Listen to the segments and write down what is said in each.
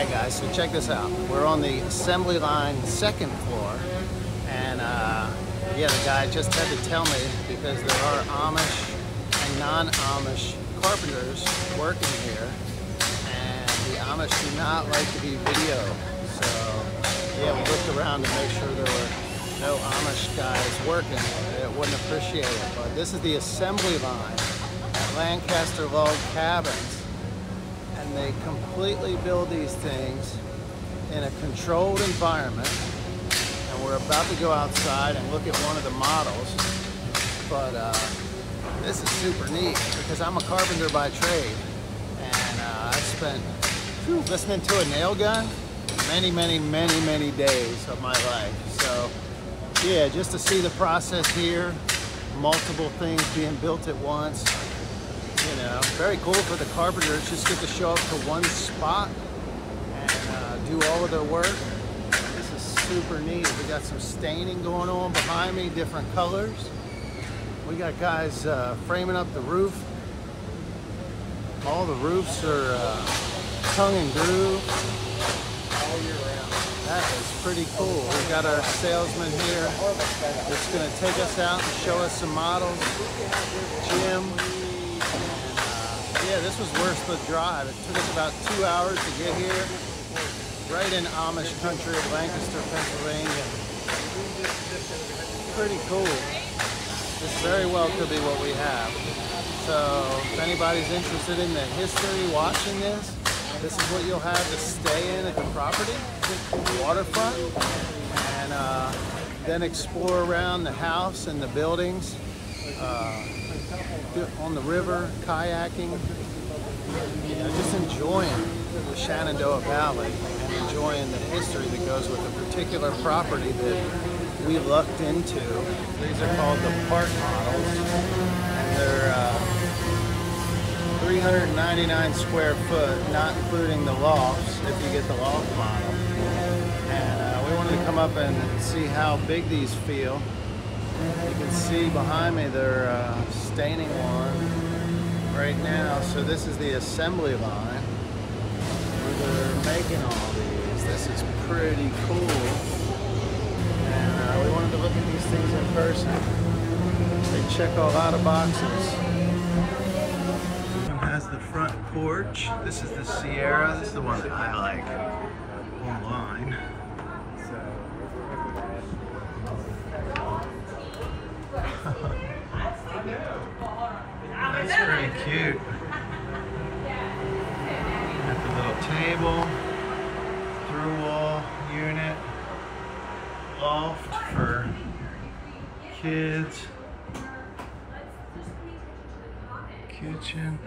Alright guys, so check this out. We're on the assembly line second floor, and yeah, the guy just had to tell me because there are Amish and non-Amish carpenters working here, and the Amish do not like to be videoed. So yeah, we looked around to make sure there were no Amish guys working. They wouldn't appreciate it. But this is the assembly line at Lancaster Log Cabins. And they completely build these things in a controlled environment. And we're about to go outside and look at one of the models. But this is super neat because I'm a carpenter by trade. And I've spent listening to a nail gun many days of my life. So yeah, just to see the process here, multiple things being built at once. You know, very cool for the carpenters, just get to show up to one spot and do all of their work. This is super neat. We got some staining going on behind me, different colors. We got guys framing up the roof. All the roofs are tongue and groove all year round. That is pretty cool. We've got our salesman here that's going to take us out and show us some models. Jim. Yeah, this was worth the drive. It took us about 2 hours to get here, right in Amish country of Lancaster, Pennsylvania. Pretty cool. This very well could be what we have. So if anybody's interested in the history watching this, this is what you'll have to stay in at the property, the waterfront, and then explore around the house and the buildings. On the river, kayaking, you know, just enjoying the Shenandoah Valley and enjoying the history that goes with the particular property that we lucked into. These are called the Park Models, and they're 399 square foot, not including the lofts, if you get the loft model. And we wanted to come up and see how big these feel. You can see behind me they're staining one right now. So this is the assembly line where they're making all these. This is pretty cool. And we wanted to look at these things in person. They check a lot of boxes. That's the front porch. This is the Sierra. This is the one that I like online. That's pretty cute. Got the little table, through wall unit, loft for kids, kitchen.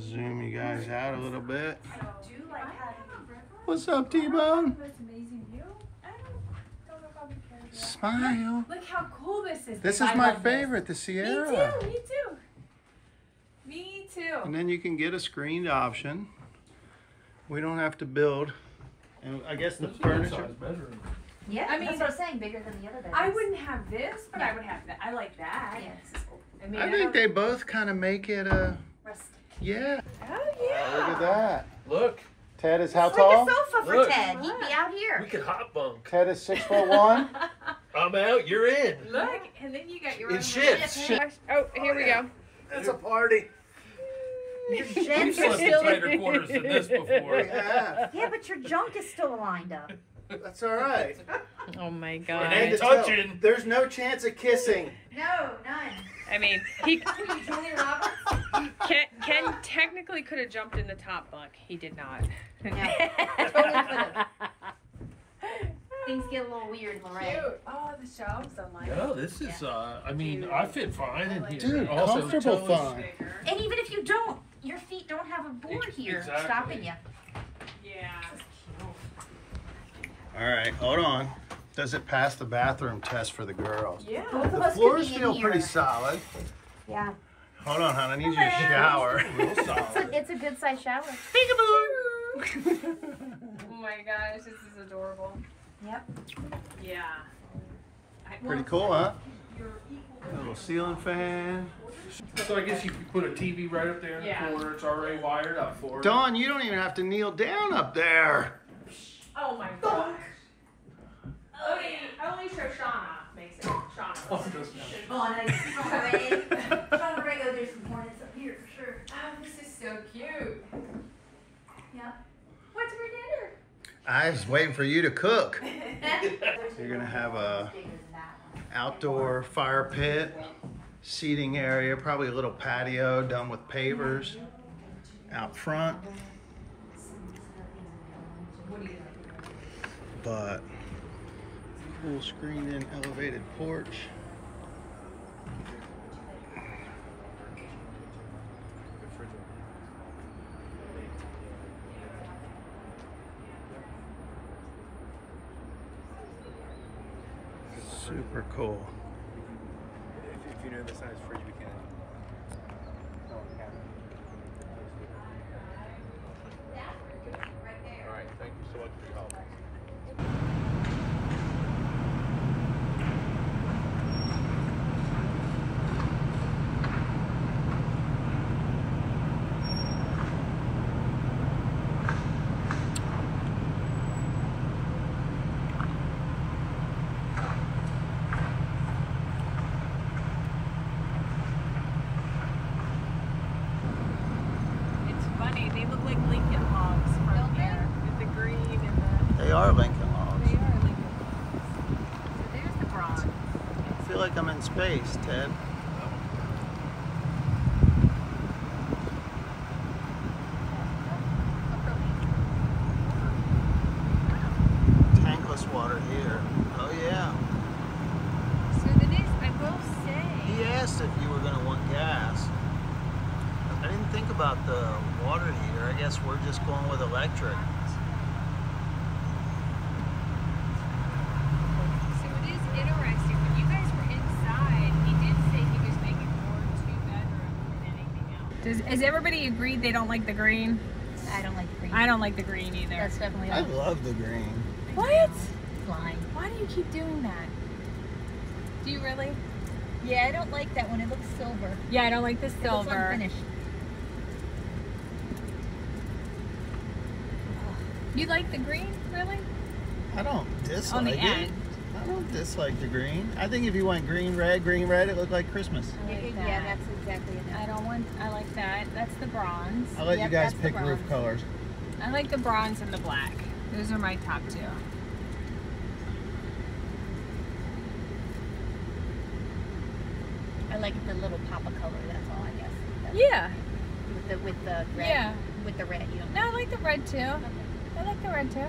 Zoom you guys out a little bit. What's up, T-Bone? Smile. Look how cool this is. This is my favorite, the Sierra. Me too, me too. Me too. And then you can get a screened option. We don't have to build. And I guess the furniture. Yeah, I mean, that's what I'm saying, bigger than the other bedrooms. I wouldn't have this, but I would have that. I like that. Yeah, cool. I mean, I think they both kind of make it a... Rustic. Yeah. Oh yeah. Look at that. Look. Ted is how tall? It's like a sofa for Ted. He'd be out here. We could hot bunk. Ted is 6'1". I'm out. You're in. Look, and then you got your own. It shifts. Oh, here we go. That's a party. You've slept in tighter quarters than this before. Yeah. Yeah, but your junk is still lined up. That's all right. Oh my God. It ain't touching. There's no chance of kissing. No, none. I mean, he Ken technically could have jumped in the top bunk. He did not. Yeah, totally could have. Things get a little weird, Lorraine. Cute. Oh, the shelves, I'm like. No, this is, I mean, dude. I fit fine in here. Dude, also comfortable fine. And even if you don't, your feet don't have a board here stopping you. Yeah. All right, hold on. Does it pass the bathroom test for the girls? Yeah. Both of us could be in here. The floors feel pretty solid. Yeah. Hold on, hon. I need you to shower. It's a good size shower. Peekaboo! Oh my gosh, this is adorable. Yep. Yeah. Pretty cool, huh? A little ceiling fan. So I guess you could put a TV right up there in the corner. It's already wired up for it. Dawn, you don't even have to kneel down up there. Oh my gosh. Only Shoshana makes it. Shauna. Oh, Shauna Rego, there's some hornets up here for sure. Oh, this is so cute. Yeah. What's for dinner? I was waiting for you to cook. You're gonna have a outdoor fire pit, seating area, probably a little patio done with pavers out front. But cool screened-in elevated porch. Super cool. If you know the size fridge, we can. Right there. All right, thank you so much for your help. I'm in space, Ted. Tankless water here. Oh yeah. So the next, I will say. He asked if you were going to want gas. I didn't think about the water heater. I guess we're just going with electric. Has everybody agreed they don't like the green? I don't like the green. I don't like the green either. That's definitely. I love the green. What? Flying. Why do you keep doing that? Do you really? Yeah, I don't like that one. It looks silver. Yeah, I don't like the silver. It looks unfinished. You like the green, really? I don't dislike it. On the end. I don't dislike the green. I think if you want green, red, it looked like Christmas. Like that. Yeah, that's exactly it. I don't want, I like that. That's the bronze. I'll let you guys pick roof colors. I like the bronze and the black. Those are my top two. I like the little pop of color, that's all I guess. That's yeah. With the red. Yeah. With the red, you don't know. No, I like the red too. Okay. I like the red too.